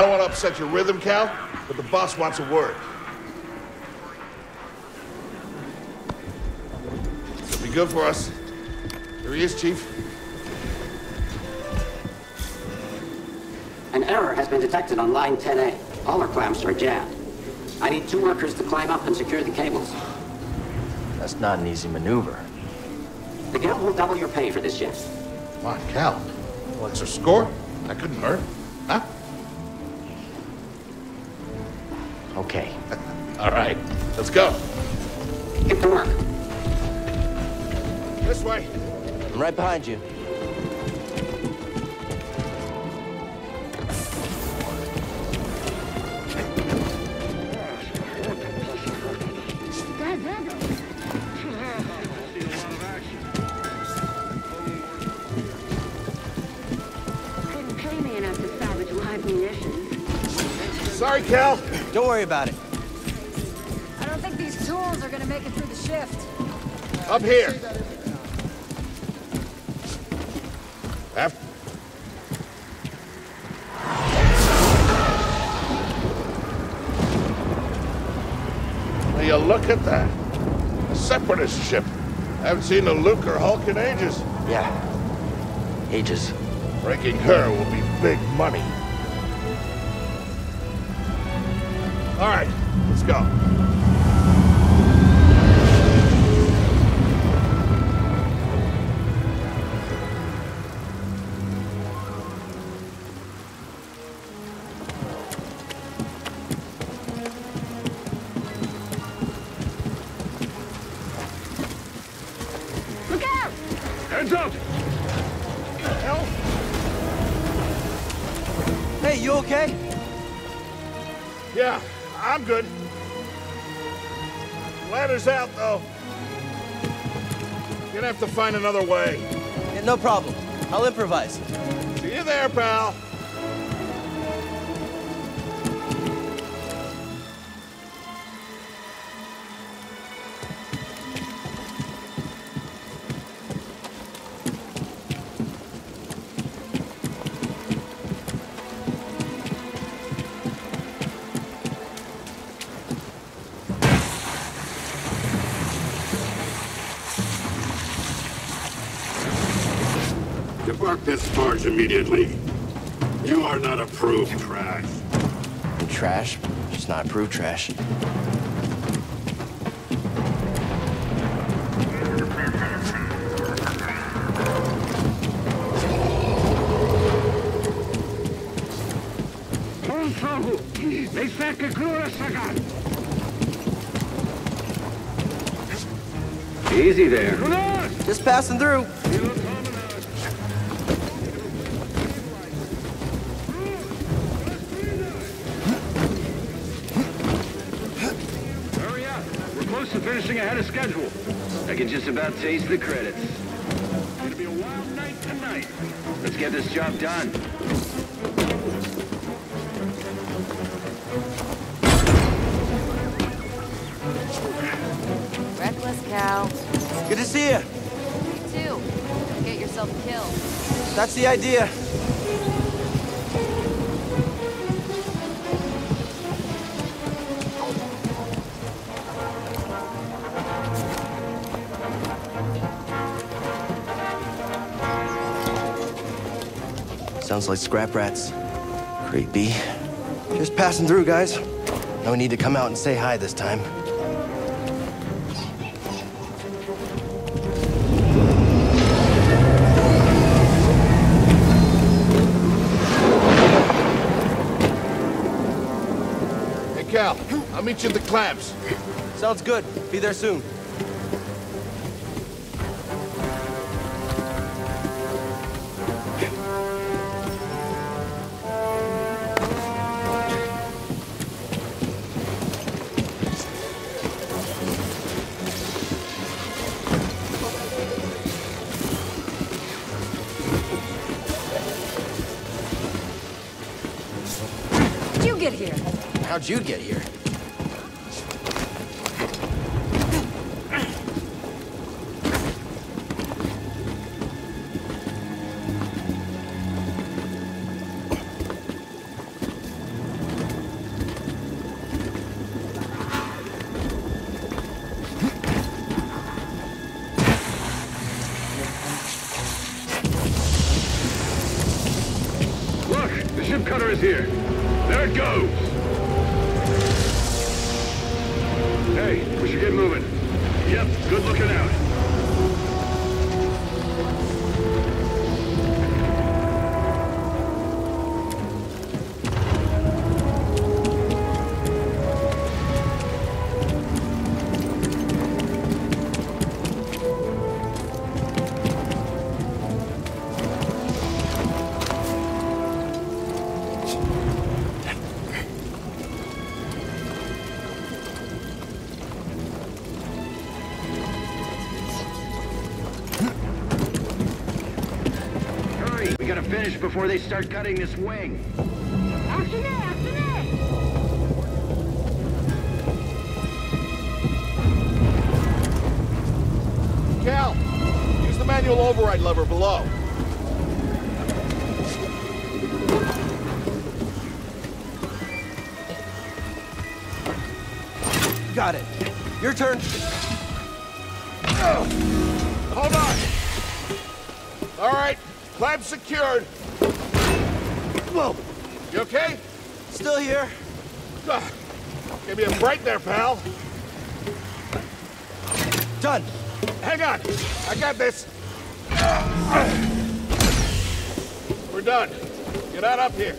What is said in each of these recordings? I don't want to upset your rhythm, Cal, but the boss wants a word. It'll be good for us. Here he is, Chief. An error has been detected on line 10A. All our clamps are jammed. I need 2 workers to climb up and secure the cables. That's not an easy maneuver. The Cal will double your pay for this shift. My Cal? What's her score? That couldn't hurt. Huh? Okay. All right. Let's go. Get to work. This way. I'm right behind you. Sorry, Cal. Don't worry about it. I don't think these tools are gonna make it through the shift. Up here. After. Will you look at that? A separatist ship. I haven't seen a Lucrehulk in ages. Yeah. Ages. Breaking her will be big money. All right, let's go. Look out! Heads up! Help! Hey, you okay? Yeah. I'm good. Ladder's out, though. You're gonna have to find another way. Yeah, no problem. I'll improvise. See you there, pal. Park this barge immediately. You are not approved trash. And trash? It's not approved trash. Easy there. Just passing through. Ahead of schedule. I can just about taste the credits. It's gonna be a wild night tonight. Let's get this job done. Reckless Cal. Good to see you. You too. Don't get yourself killed. That's the idea. Sounds like scrap rats. Creepy. Just passing through, guys. No need to come out and say hi this time. Hey, Cal. I'll meet you at the clamps. Sounds good. Be there soon. How'd you get here? is here. There it goes! Hey, we should get moving. Yep, good looking out. Before they start cutting this wing. Action it! Action it! Cal, use the manual override lever below. Got it. Your turn. Oh. Hold on. All right, clamp secured. Whoa! You okay? Still here. Give me a break there, pal. Done. Hang on. I got this. We're done. Get out up here.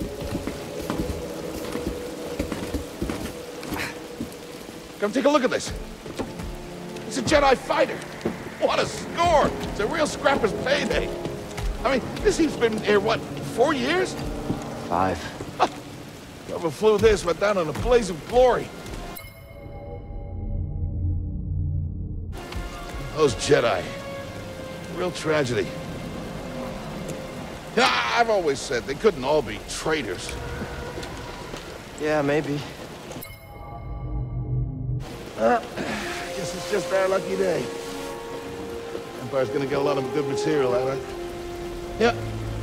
Come take a look at this. It's a Jedi fighter. What a score. It's a real scrapper's payday. I mean, this he's been here, what, 4 years? 5. Whoever flew this went down in a blaze of glory. Those Jedi. Real tragedy. I've always said they couldn't all be traitors. Yeah, maybe. I guess it's just our lucky day. Empire's gonna get a lot of good material out of it. Yep.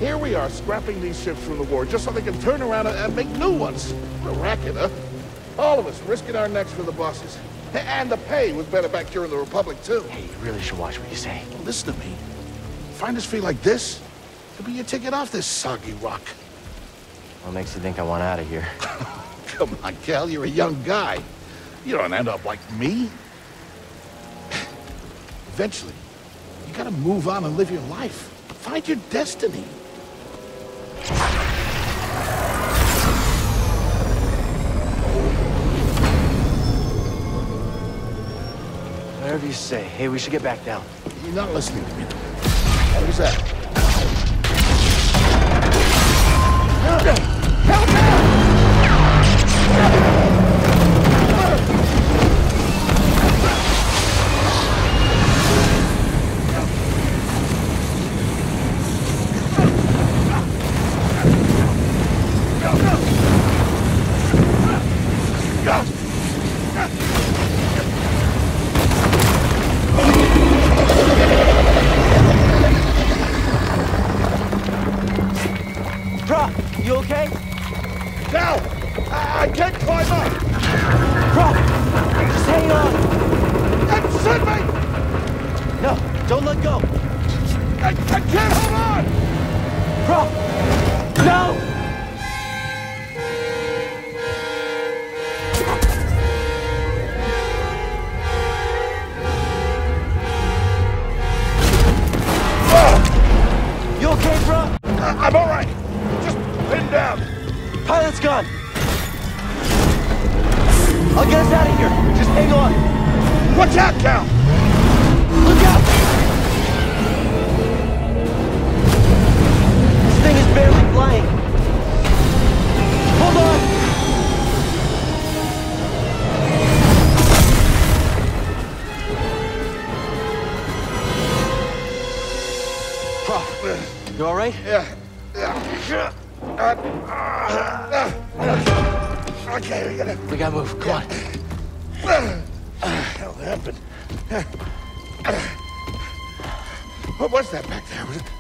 Here we are, scrapping these ships from the war, just so they can turn around and make new ones. What a racket, huh? All of us risking our necks for the bosses. And the pay was better back during the Republic, too. Hey, you really should watch what you say. Well, listen to me. Finders fee like this could be your ticket off this soggy rock. What makes you think I want out of here? Come on, Cal, you're a young guy. You don't end up like me. Eventually, you gotta move on and live your life. Find your destiny. Whatever you say. Hey, we should get back down. You're not listening to me. What was that? Help!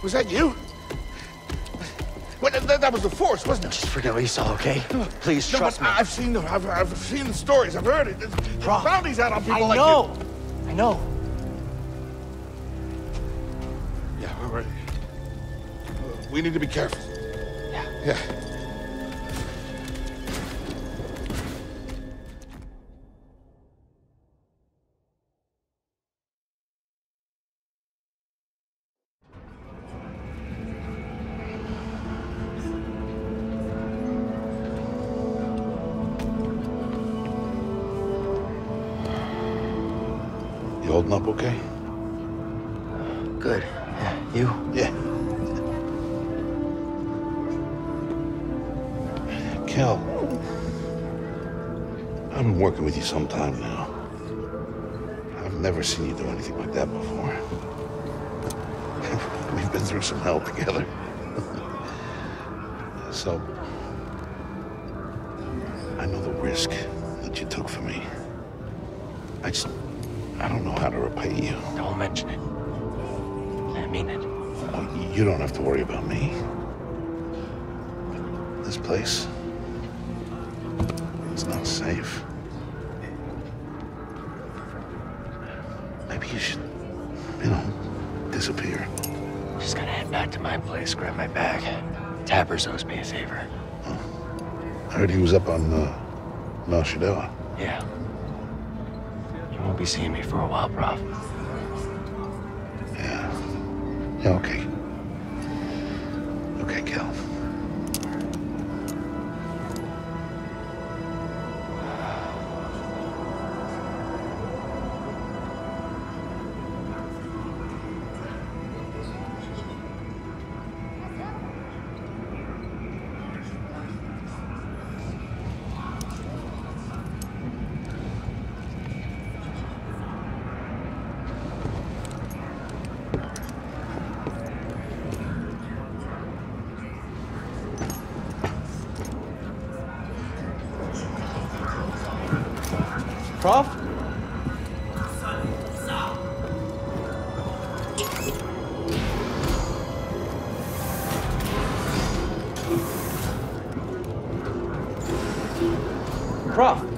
Was that you? Well, that was the Force, wasn't it? Just forget what you saw, okay? Please trust me. I've seen the stories. I've heard it. There's bounties out on people like you. I know. Yeah, we're ready. We need to be careful. Yeah. Yeah. holding up okay? Good. Yeah. You? Yeah. Cal, I've been working with you some time now. I've never seen you do anything like that before. We've been through some hell together. So, I know the risk that you took for me. I don't know how to repay you. Don't mention it. I mean it. Oh, you don't have to worry about me. This place, it's not safe. Maybe you should, you know, disappear. Just gotta head back to my place, grab my bag. Tappers owes me a favor. Oh. I heard he was up on Mount Shadella. Yeah. You won't be seeing me for a while, Prof. Yeah. Yeah, okay. Okay, Cal.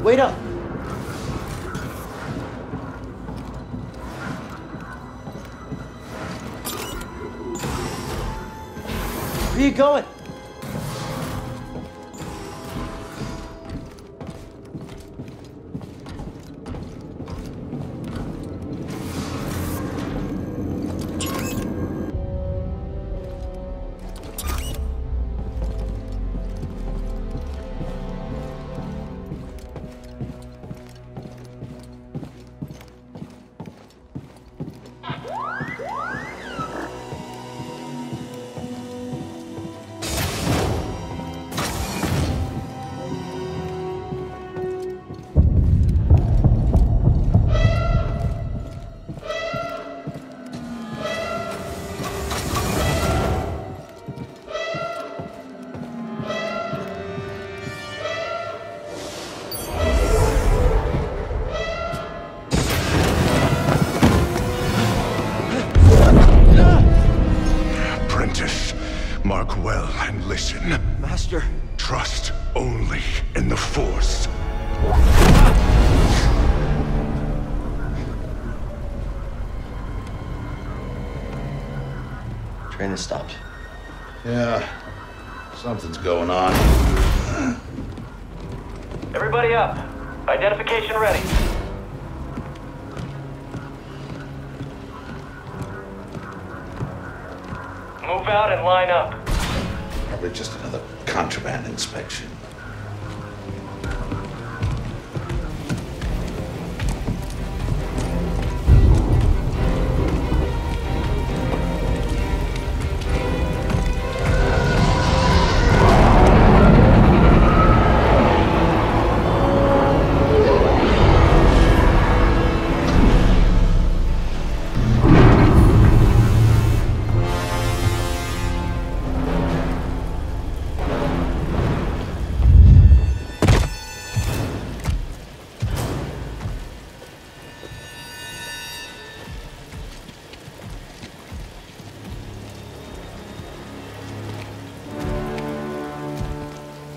Wait up. Where are you going? Train has stopped. Yeah, something's going on. Everybody up. Identification ready. Move out and line up. Probably just another contraband inspection.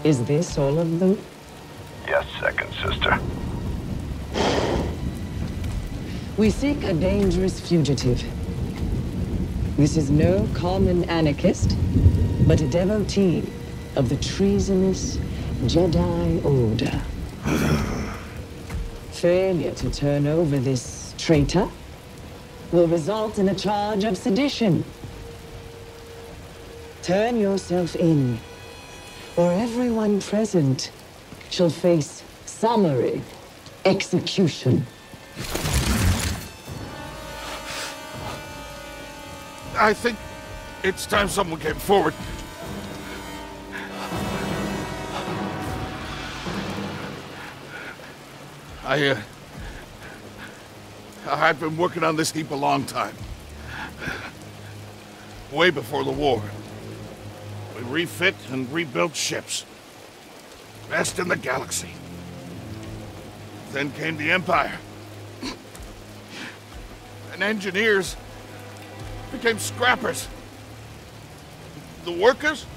Is this all of them? Yes, second sister. We seek a dangerous fugitive. This is no common anarchist, but a devotee of the treasonous Jedi Order. Failure to turn over this traitor will result in a charge of sedition. Turn yourself in, or everyone present shall face summary execution. I think it's time someone came forward. I've been working on this heap a long time. Way before the war. We refit and rebuilt ships. Best in the galaxy. Then came the Empire. And engineers became scrappers. The workers?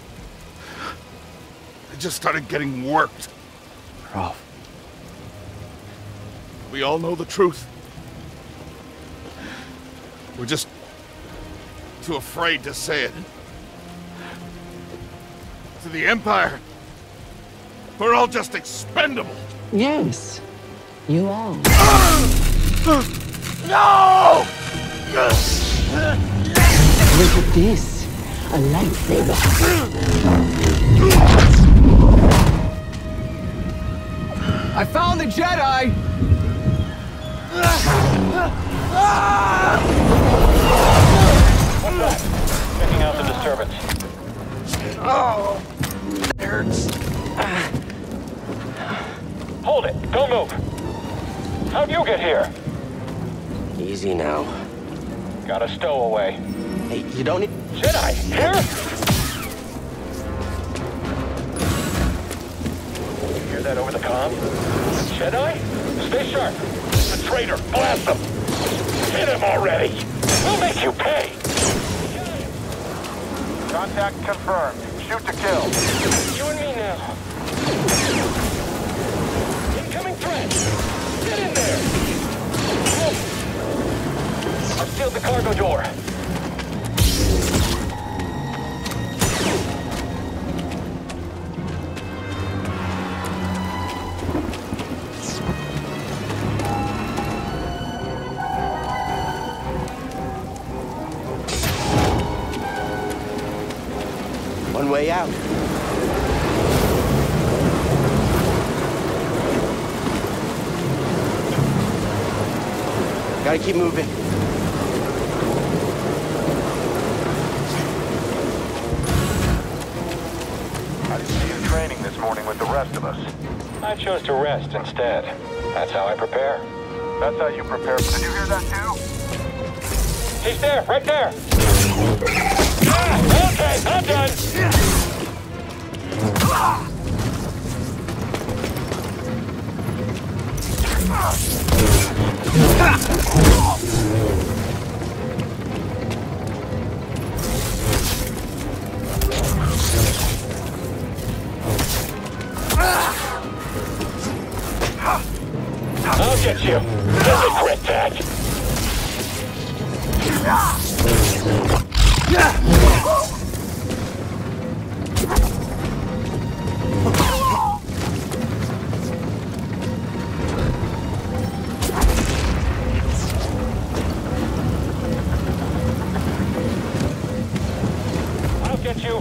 They just started getting worked. Prof. We all know the truth. We're just too afraid to say it. To the Empire, we're all just expendable. Yes, you are. No! Look at this, a lightsaber. I found the Jedi! What's that? Picking out the disturbance. Oh, it hurts. Hold it, don't move. How'd you get here? Easy now. Got a stowaway. Hey, you don't need... Jedi, here? You hear that over the comm? Jedi? Stay sharp. The traitor, blast him! Hit him already! We'll make you pay! Contact confirmed. Shoot to kill. You and me now. Incoming threat! Get in there! Whoa. I've sealed the cargo door. One way out. Gotta keep moving. With the rest of us. I chose to rest instead. That's how I prepare. That's how you prepare. Did you hear that too? He's there, right there. Ah, okay, I'm done. I'll get you. That's a crit tag. I'll get you.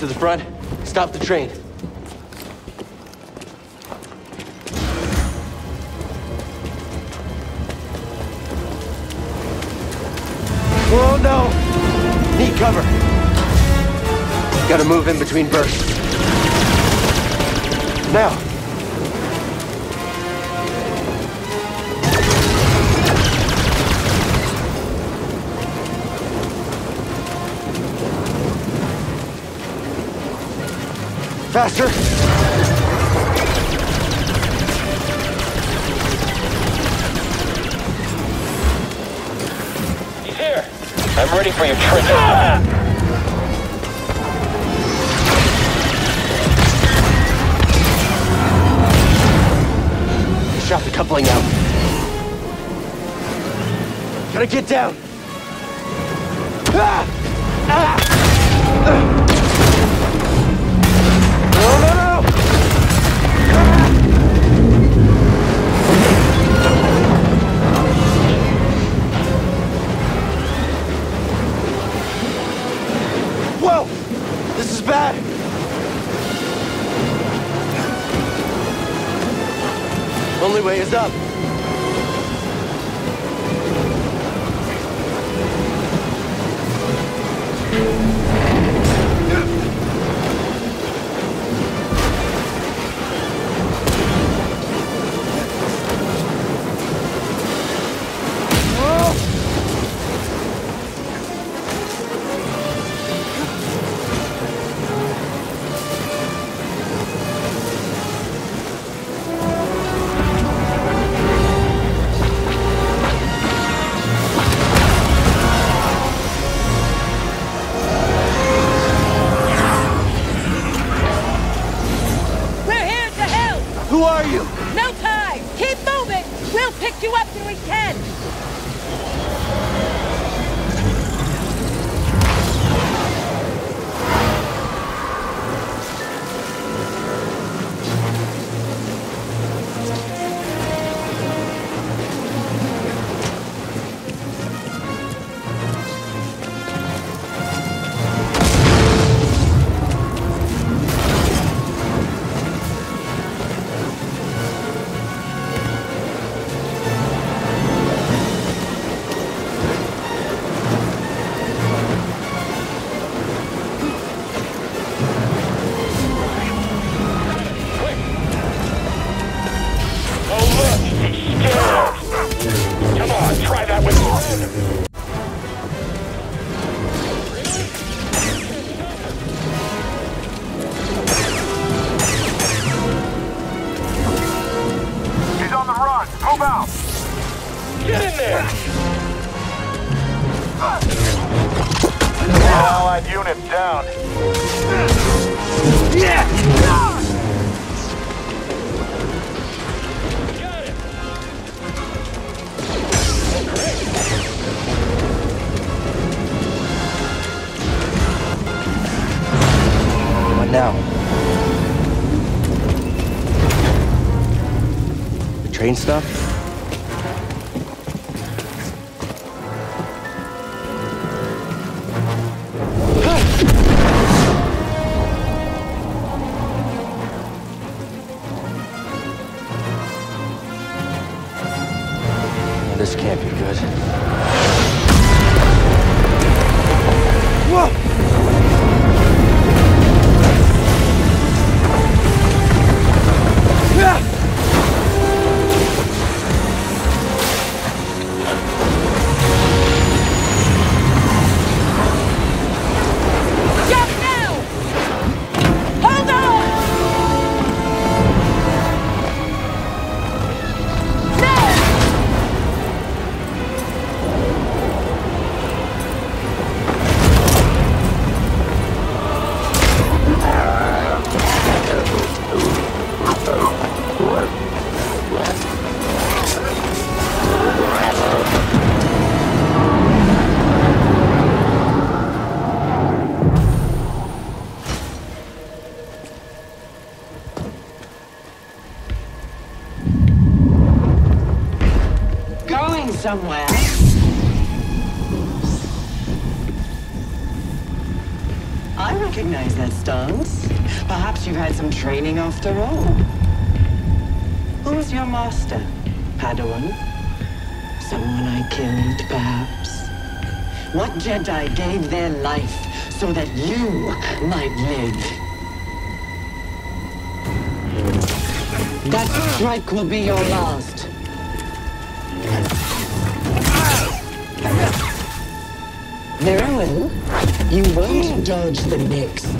To the front, stop the train. Oh no! Need cover. Gotta move in between bursts. Now! Faster! He's here! I'm ready for you, trigger. Ah! Drop the coupling out. Gotta get down. Ah! Ah! No, no, no! Ah! Whoa! This is bad. Only way is up. Stuff? Well, this can't be good. Whoa! Somewhere. I recognize that stance. Perhaps you've had some training after all. Who's your master, Padawan? Someone I killed, perhaps. What Jedi gave their life so that you might live? That strike will be your last. Very well. You won't dodge the next.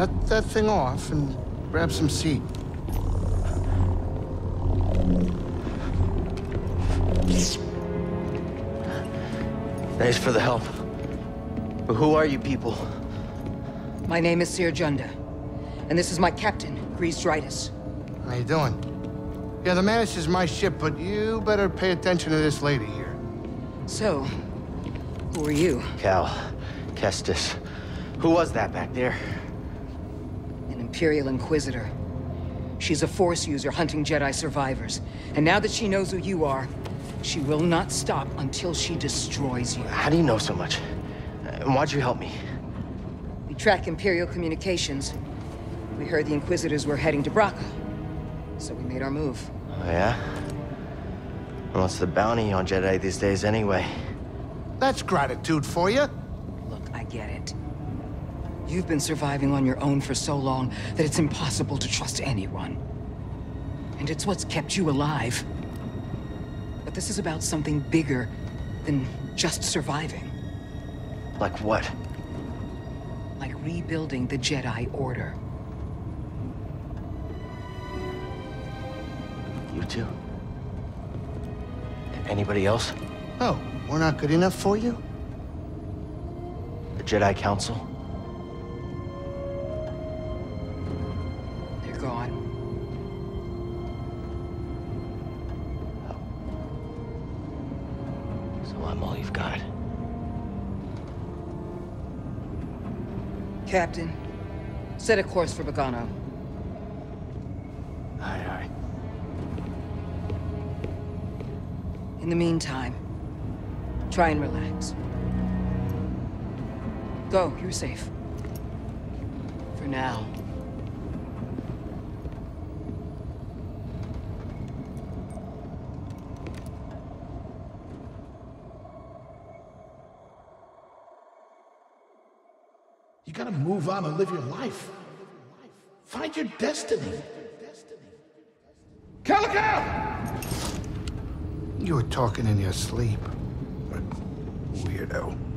Shut that thing off and grab some seat. Thanks for the help. But who are you people? My name is Cere Junda, and this is my captain, Cere Dritus. How you doing? Yeah, the Mantis is my ship, but you better pay attention to this lady here. So, who are you? Cal Kestis. Who was that back there? An Imperial Inquisitor. She's a Force user hunting Jedi survivors. And now that she knows who you are, she will not stop until she destroys you. How do you know so much? And why'd you help me? Track Imperial communications. We heard the Inquisitors were heading to Bracca, so we made our move. Oh, yeah? Well, what's the bounty on Jedi these days anyway? That's gratitude for you. Look, I get it. You've been surviving on your own for so long that it's impossible to trust anyone. And it's what's kept you alive. But this is about something bigger than just surviving. Like what? Like rebuilding the Jedi Order. You too? Anybody else? Oh, we're not good enough for you? The Jedi Council? They're gone. Oh. So I'm all you've got. Captain, set a course for Bogano. Aye, aye. In the meantime, try and relax. Go, you're safe. For now. You gotta move on and live your life. Find your destiny. Calico! You were talking in your sleep. Weirdo.